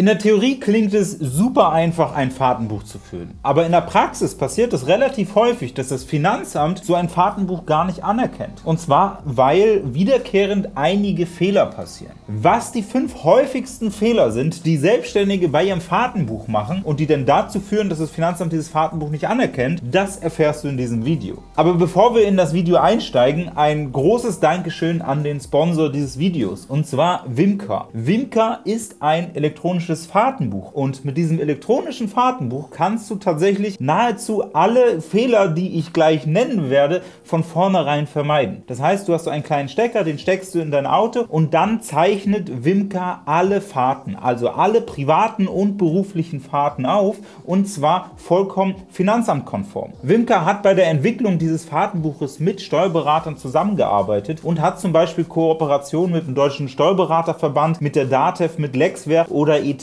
In der Theorie klingt es super einfach, ein Fahrtenbuch zu führen, aber in der Praxis passiert es relativ häufig, dass das Finanzamt so ein Fahrtenbuch gar nicht anerkennt. Und zwar, weil wiederkehrend einige Fehler passieren. Was die 5 häufigsten Fehler sind, die Selbstständige bei ihrem Fahrtenbuch machen und die dann dazu führen, dass das Finanzamt dieses Fahrtenbuch nicht anerkennt, das erfährst du in diesem Video. Aber bevor wir in das Video einsteigen, ein großes Dankeschön an den Sponsor dieses Videos, und zwar Vimcar. Vimcar ist ein elektronisches Fahrtenbuch, und mit diesem elektronischen Fahrtenbuch kannst du tatsächlich nahezu alle Fehler, die ich gleich nennen werde, von vornherein vermeiden. Das heißt, du hast so einen kleinen Stecker, den steckst du in dein Auto und dann zeichnet Vimcar alle Fahrten, also alle privaten und beruflichen Fahrten auf, und zwar vollkommen finanzamtkonform. Vimcar hat bei der Entwicklung dieses Fahrtenbuches mit Steuerberatern zusammengearbeitet und hat zum Beispiel Kooperationen mit dem Deutschen Steuerberaterverband, mit der DATEV, mit Lexware oder ETL.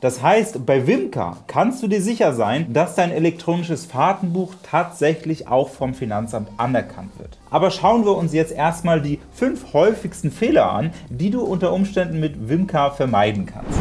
Das heißt, bei Vimcar kannst du dir sicher sein, dass dein elektronisches Fahrtenbuch tatsächlich auch vom Finanzamt anerkannt wird. Aber schauen wir uns jetzt erstmal die 5 häufigsten Fehler an, die du unter Umständen mit Vimcar vermeiden kannst.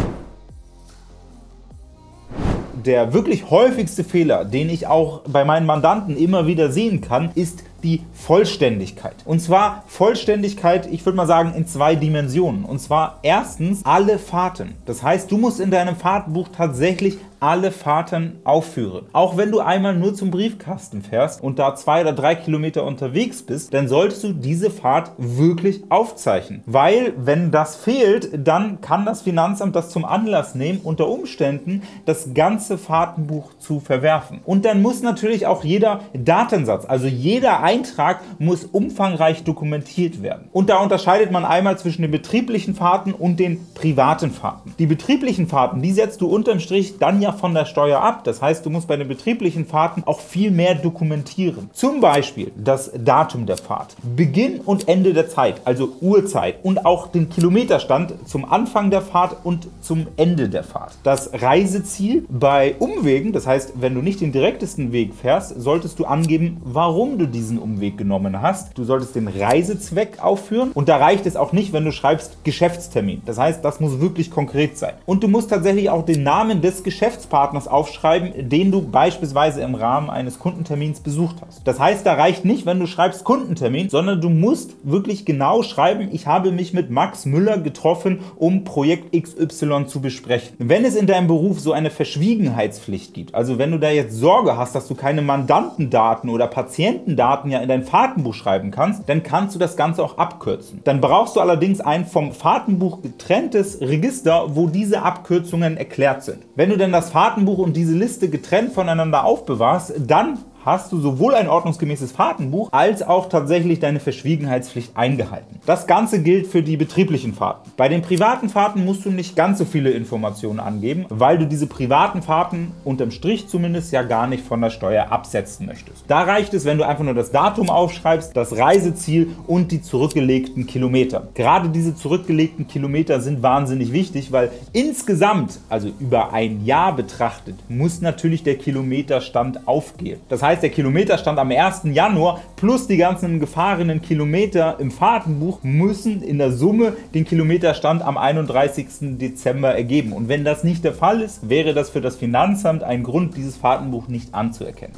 Der wirklich häufigste Fehler, den ich auch bei meinen Mandanten immer wieder sehen kann, ist die Vollständigkeit. Und zwar Vollständigkeit, ich würde mal sagen, in 2 Dimensionen. Und zwar erstens alle Fahrten. Das heißt, du musst in deinem Fahrtenbuch tatsächlich alle Fahrten aufführen. Auch wenn du einmal nur zum Briefkasten fährst und da 2 oder 3 Kilometer unterwegs bist, dann solltest du diese Fahrt wirklich aufzeichnen. Weil, wenn das fehlt, dann kann das Finanzamt das zum Anlass nehmen, unter Umständen das ganze Fahrtenbuch zu verwerfen. Und dann muss natürlich auch jeder Datensatz, also jeder Eintrag, muss umfangreich dokumentiert werden. Und da unterscheidet man einmal zwischen den betrieblichen Fahrten und den privaten Fahrten. Die betrieblichen Fahrten, die setzt du unterm Strich dann ja von der Steuer ab. Das heißt, du musst bei den betrieblichen Fahrten auch viel mehr dokumentieren. Zum Beispiel das Datum der Fahrt, Beginn und Ende der Zeit, also Uhrzeit, und auch den Kilometerstand zum Anfang der Fahrt und zum Ende der Fahrt. Das Reiseziel bei Umwegen, das heißt, wenn du nicht den direktesten Weg fährst, solltest du angeben, warum du diesen Umweg genommen hast. Du solltest den Reisezweck aufführen, und da reicht es auch nicht, wenn du schreibst Geschäftstermin. Das heißt, das muss wirklich konkret sein. Und du musst tatsächlich auch den Namen des Geschäftspartners aufschreiben, den du beispielsweise im Rahmen eines Kundentermins besucht hast. Das heißt, da reicht nicht, wenn du schreibst Kundentermin, sondern du musst wirklich genau schreiben, ich habe mich mit Max Müller getroffen, um Projekt XY zu besprechen. Wenn es in deinem Beruf so eine Verschwiegenheitspflicht gibt, also wenn du da jetzt Sorge hast, dass du keine Mandantendaten oder Patientendaten ja in dein Fahrtenbuch schreiben kannst, dann kannst du das Ganze auch abkürzen. Dann brauchst du allerdings ein vom Fahrtenbuch getrenntes Register, wo diese Abkürzungen erklärt sind. Wenn du denn das Fahrtenbuch und diese Liste getrennt voneinander aufbewahrst, dann hast du sowohl ein ordnungsgemäßes Fahrtenbuch als auch tatsächlich deine Verschwiegenheitspflicht eingehalten. Das Ganze gilt für die betrieblichen Fahrten. Bei den privaten Fahrten musst du nicht ganz so viele Informationen angeben, weil du diese privaten Fahrten unterm Strich zumindest ja gar nicht von der Steuer absetzen möchtest. Da reicht es, wenn du einfach nur das Datum aufschreibst, das Reiseziel und die zurückgelegten Kilometer. Gerade diese zurückgelegten Kilometer sind wahnsinnig wichtig, weil insgesamt, also über ein Jahr betrachtet, muss natürlich der Kilometerstand aufgehen. Das heißt, der Kilometerstand am 1. Januar plus die ganzen gefahrenen Kilometer im Fahrtenbuch müssen in der Summe den Kilometerstand am 31. Dezember ergeben. Und wenn das nicht der Fall ist, wäre das für das Finanzamt ein Grund, dieses Fahrtenbuch nicht anzuerkennen.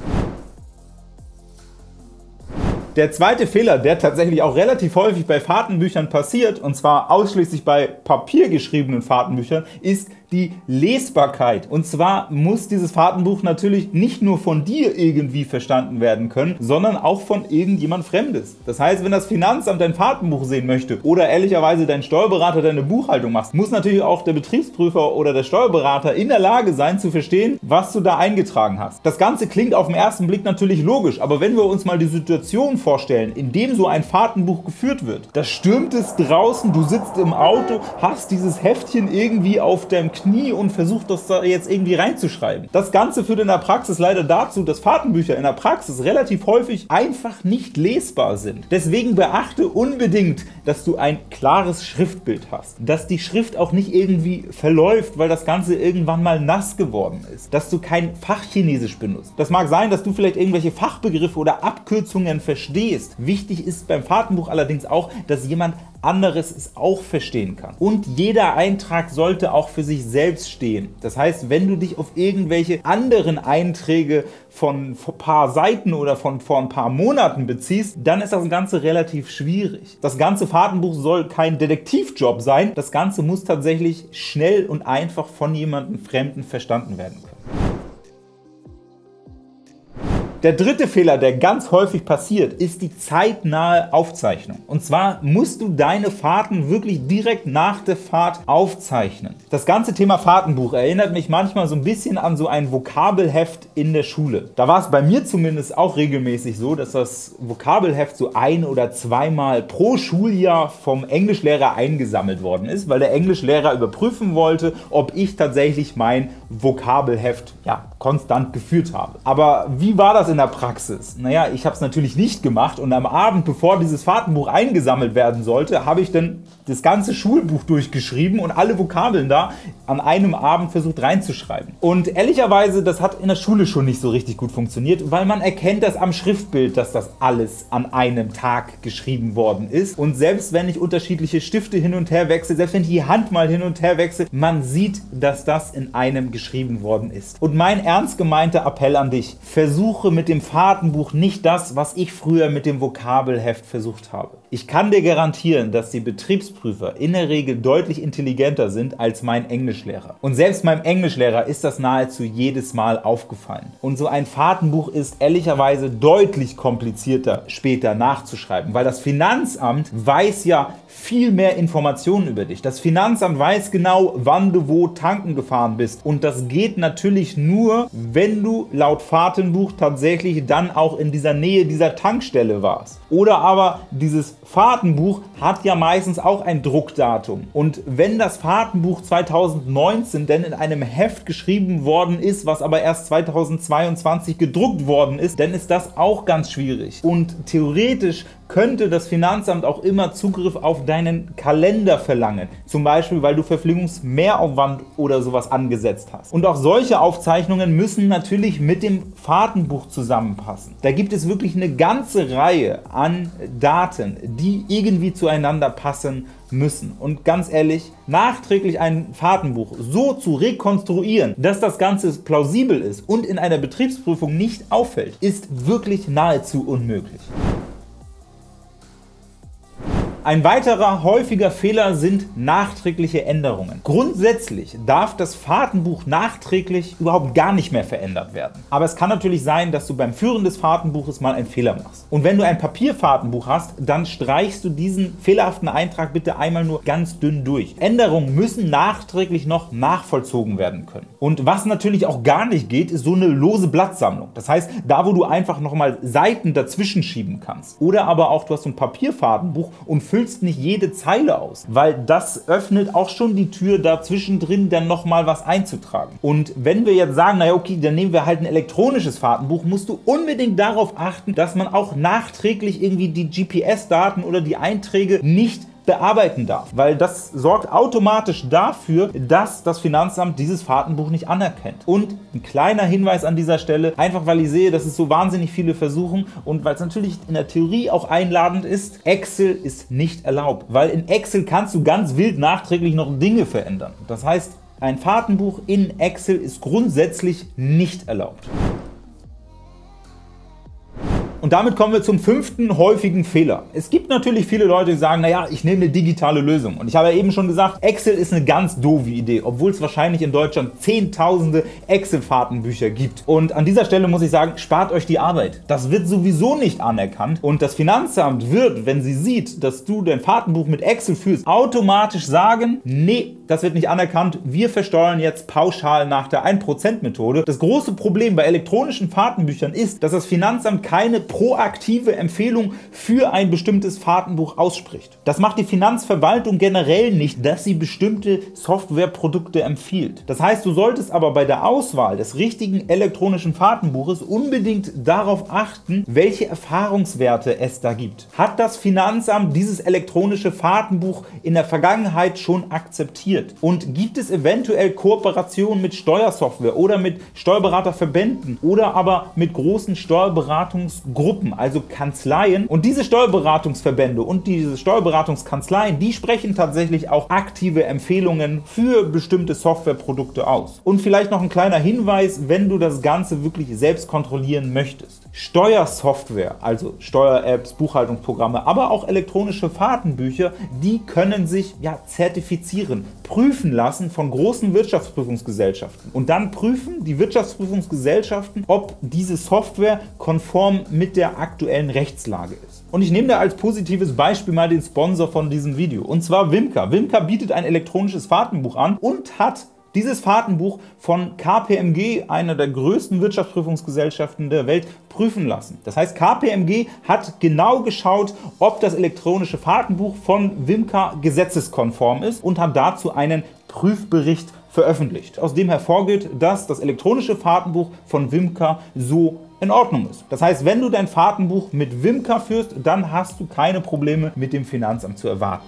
Der zweite Fehler, der tatsächlich auch relativ häufig bei Fahrtenbüchern passiert, und zwar ausschließlich bei papiergeschriebenen Fahrtenbüchern, ist die Lesbarkeit. Und zwar muss dieses Fahrtenbuch natürlich nicht nur von dir irgendwie verstanden werden können, sondern auch von irgendjemand Fremdes. Das heißt, wenn das Finanzamt dein Fahrtenbuch sehen möchte oder ehrlicherweise dein Steuerberater deine Buchhaltung macht, muss natürlich auch der Betriebsprüfer oder der Steuerberater in der Lage sein zu verstehen, was du da eingetragen hast. Das Ganze klingt auf den ersten Blick natürlich logisch, aber wenn wir uns mal die Situation vorstellen, in dem so ein Fahrtenbuch geführt wird, da stürmt es draußen, du sitzt im Auto, hast dieses Heftchen irgendwie auf deinem Knie und versucht, das da jetzt irgendwie reinzuschreiben. Das Ganze führt in der Praxis leider dazu, dass Fahrtenbücher in der Praxis relativ häufig einfach nicht lesbar sind. Deswegen beachte unbedingt, dass du ein klares Schriftbild hast, dass die Schrift auch nicht irgendwie verläuft, weil das Ganze irgendwann mal nass geworden ist, dass du kein Fachchinesisch benutzt. Das mag sein, dass du vielleicht irgendwelche Fachbegriffe oder Abkürzungen verstehst. Wichtig ist beim Fahrtenbuch allerdings auch, dass jemand anderes es auch verstehen kann. Und jeder Eintrag sollte auch für sich selbst stehen. Das heißt, wenn du dich auf irgendwelche anderen Einträge von ein paar Seiten oder von vor ein paar Monaten beziehst, dann ist das Ganze relativ schwierig. Das ganze Fahrtenbuch soll kein Detektivjob sein. Das Ganze muss tatsächlich schnell und einfach von jemandem Fremden verstanden werden können. Der dritte Fehler, der ganz häufig passiert, ist die zeitnahe Aufzeichnung. Und zwar musst du deine Fahrten wirklich direkt nach der Fahrt aufzeichnen. Das ganze Thema Fahrtenbuch erinnert mich manchmal so ein bisschen an so ein Vokabelheft in der Schule. Da war es bei mir zumindest auch regelmäßig so, dass das Vokabelheft so ein- oder zweimal pro Schuljahr vom Englischlehrer eingesammelt worden ist, weil der Englischlehrer überprüfen wollte, ob ich tatsächlich mein Vokabelheft konstant geführt habe. Aber wie war das in der Praxis? Naja, ich habe es natürlich nicht gemacht und am Abend, bevor dieses Fahrtenbuch eingesammelt werden sollte, habe ich dann das ganze Schulbuch durchgeschrieben und alle Vokabeln da an einem Abend versucht reinzuschreiben. Und ehrlicherweise, das hat in der Schule schon nicht so richtig gut funktioniert, weil man erkennt das am Schriftbild, dass das alles an einem Tag geschrieben worden ist. Und selbst wenn ich unterschiedliche Stifte hin und her wechsle, selbst wenn ich die Hand mal hin und her wechsle, man sieht, dass das in einem geschrieben worden ist. Und mein ernst gemeinter Appell an dich: Versuche mit dem Fahrtenbuch nicht das, was ich früher mit dem Vokabelheft versucht habe. Ich kann dir garantieren, dass die Betriebsprüfer in der Regel deutlich intelligenter sind als mein Englischlehrer. Und selbst meinem Englischlehrer ist das nahezu jedes Mal aufgefallen. Und so ein Fahrtenbuch ist ehrlicherweise deutlich komplizierter später nachzuschreiben, weil das Finanzamt weiß ja viel mehr Informationen über dich. Das Finanzamt weiß genau, wann du wo tanken gefahren bist. Und das geht natürlich nur, wenn du laut Fahrtenbuch tatsächlich dann auch in dieser Nähe dieser Tankstelle warst. Oder aber dieses Fahrtenbuch hat ja meistens auch ein Druckdatum. Und wenn das Fahrtenbuch 2019 denn in einem Heft geschrieben worden ist, was aber erst 2022 gedruckt worden ist, dann ist das auch ganz schwierig. Und theoretisch könnte das Finanzamt auch immer Zugriff auf deinen Kalender verlangen, zum Beispiel weil du Verpflegungsmehraufwand oder sowas angesetzt hast. Und auch solche Aufzeichnungen müssen natürlich mit dem Fahrtenbuch zusammenpassen. Da gibt es wirklich eine ganze Reihe an Daten, die irgendwie zueinander passen müssen. Und ganz ehrlich, nachträglich ein Fahrtenbuch so zu rekonstruieren, dass das Ganze plausibel ist und in einer Betriebsprüfung nicht auffällt, ist wirklich nahezu unmöglich. Ein weiterer häufiger Fehler sind nachträgliche Änderungen. Grundsätzlich darf das Fahrtenbuch nachträglich überhaupt gar nicht mehr verändert werden. Aber es kann natürlich sein, dass du beim Führen des Fahrtenbuches mal einen Fehler machst. Und wenn du ein Papierfahrtenbuch hast, dann streichst du diesen fehlerhaften Eintrag bitte einmal nur ganz dünn durch. Änderungen müssen nachträglich noch nachvollzogen werden können. Und was natürlich auch gar nicht geht, ist so eine lose Blattsammlung. Das heißt, da wo du einfach nochmal Seiten dazwischen schieben kannst. Oder aber auch, du hast so ein Papierfahrtenbuch und füllst nicht jede Zeile aus, weil das öffnet auch schon die Tür, dazwischen drin dann nochmal was einzutragen. Und wenn wir jetzt sagen, naja okay, dann nehmen wir halt ein elektronisches Fahrtenbuch, musst du unbedingt darauf achten, dass man auch nachträglich irgendwie die GPS-Daten oder die Einträge nicht bearbeiten darf, weil das sorgt automatisch dafür, dass das Finanzamt dieses Fahrtenbuch nicht anerkennt. Und ein kleiner Hinweis an dieser Stelle, einfach weil ich sehe, dass es so wahnsinnig viele versuchen und weil es natürlich in der Theorie auch einladend ist: Excel ist nicht erlaubt, weil in Excel kannst du ganz wild nachträglich noch Dinge verändern. Das heißt, ein Fahrtenbuch in Excel ist grundsätzlich nicht erlaubt. Und damit kommen wir zum fünften häufigen Fehler. Es gibt natürlich viele Leute, die sagen, naja, ich nehme eine digitale Lösung. Und ich habe ja eben schon gesagt, Excel ist eine ganz doofe Idee, obwohl es wahrscheinlich in Deutschland zehntausende Excel-Fahrtenbücher gibt. Und an dieser Stelle muss ich sagen, spart euch die Arbeit. Das wird sowieso nicht anerkannt. Und das Finanzamt wird, wenn sie sieht, dass du dein Fahrtenbuch mit Excel führst, automatisch sagen, nee, das wird nicht anerkannt. Wir versteuern jetzt pauschal nach der 1%-Methode. Das große Problem bei elektronischen Fahrtenbüchern ist, dass das Finanzamt keine proaktive Empfehlung für ein bestimmtes Fahrtenbuch ausspricht. Das macht die Finanzverwaltung generell nicht, dass sie bestimmte Softwareprodukte empfiehlt. Das heißt, du solltest aber bei der Auswahl des richtigen elektronischen Fahrtenbuches unbedingt darauf achten, welche Erfahrungswerte es da gibt. Hat das Finanzamt dieses elektronische Fahrtenbuch in der Vergangenheit schon akzeptiert? Und gibt es eventuell Kooperationen mit Steuersoftware oder mit Steuerberaterverbänden oder aber mit großen Steuerberatungsgruppen, Gruppen, also Kanzleien. Und diese Steuerberatungsverbände und diese Steuerberatungskanzleien, die sprechen tatsächlich auch aktive Empfehlungen für bestimmte Softwareprodukte aus. Und vielleicht noch ein kleiner Hinweis, wenn du das Ganze wirklich selbst kontrollieren möchtest. Steuersoftware, also Steuer-Apps, Buchhaltungsprogramme, aber auch elektronische Fahrtenbücher, die können sich ja zertifizieren, prüfen lassen von großen Wirtschaftsprüfungsgesellschaften. Und dann prüfen die Wirtschaftsprüfungsgesellschaften, ob diese Software konform mit der aktuellen Rechtslage ist. Und ich nehme da als positives Beispiel mal den Sponsor von diesem Video, und zwar Vimcar. Vimcar bietet ein elektronisches Fahrtenbuch an und hat dieses Fahrtenbuch von KPMG, einer der größten Wirtschaftsprüfungsgesellschaften der Welt, prüfen lassen. Das heißt, KPMG hat genau geschaut, ob das elektronische Fahrtenbuch von Vimcar gesetzeskonform ist und hat dazu einen Prüfbericht veröffentlicht, aus dem hervorgeht, dass das elektronische Fahrtenbuch von Vimcar so in Ordnung ist. Das heißt, wenn du dein Fahrtenbuch mit Vimcar führst, dann hast du keine Probleme mit dem Finanzamt zu erwarten.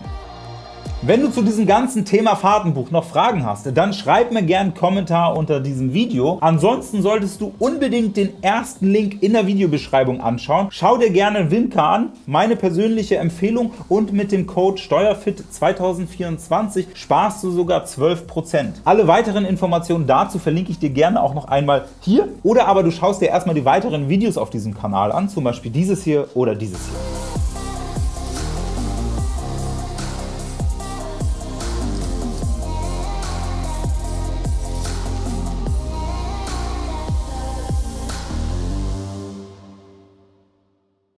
Wenn du zu diesem ganzen Thema Fahrtenbuch noch Fragen hast, dann schreib mir gerne einen Kommentar unter diesem Video. Ansonsten solltest du unbedingt den ersten Link in der Videobeschreibung anschauen. Schau dir gerne Vimcar an, meine persönliche Empfehlung, und mit dem Code STEUERFIT2024 sparst du sogar 12%. Alle weiteren Informationen dazu verlinke ich dir gerne auch noch einmal hier, oder aber du schaust dir erstmal die weiteren Videos auf diesem Kanal an, zum Beispiel dieses hier oder dieses hier.